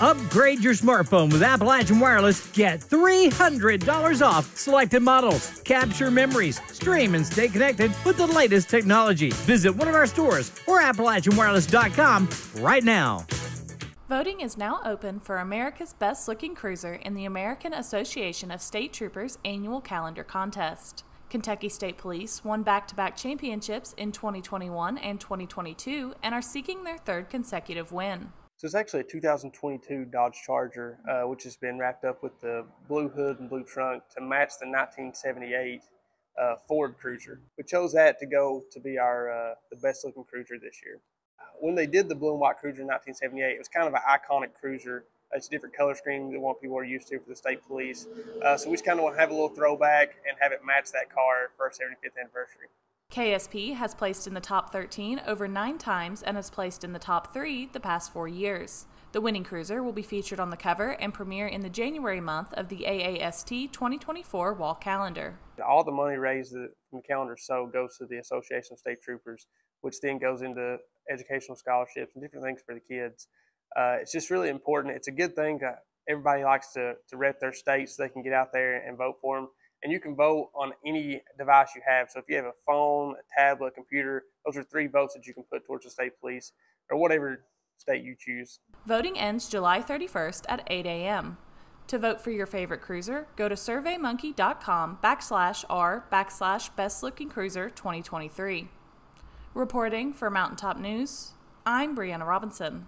Upgrade your smartphone with Appalachian Wireless. Get $300 off selected models. Capture memories, stream, and stay connected with the latest technology. Visit one of our stores or AppalachianWireless.com right now. Voting is now open for America's Best-Looking Cruiser in the American Association of State Troopers annual calendar contest. Kentucky State Police won back-to-back championships in 2021 and 2022 and are seeking their third consecutive win. So it's actually a 2022 Dodge Charger, which has been wrapped up with the blue hood and blue trunk to match the 1978 Ford Cruiser. We chose that to go to be our the best-looking cruiser this year. When they did the blue and white cruiser in 1978, it was kind of an iconic cruiser. It's a different color scheme than what people are used to for the state police. So we just kind of want to have a little throwback and have it match that car for our 75th anniversary. KSP has placed in the top 13 over 9 times and has placed in the top 3 the past 4 years. The winning cruiser will be featured on the cover and premiere in the January month of the AAST 2024 wall calendar. All the money raised from the calendar show goes to the Association of State Troopers, which then goes into educational scholarships and different things for the kids. It's just really important. It's a good thing. Everybody likes to rep their state so they can get out there and vote for them. And you can vote on any device you have. So if you have a phone, a tablet, a computer, those are 3 votes that you can put towards the state police or whatever state you choose. Voting ends July 31st at 8 a.m. To vote for your favorite cruiser, go to surveymonkey.com/r/bestlooking cruiser 2023. Reporting for Mountain Top News, I'm Brianna Robinson.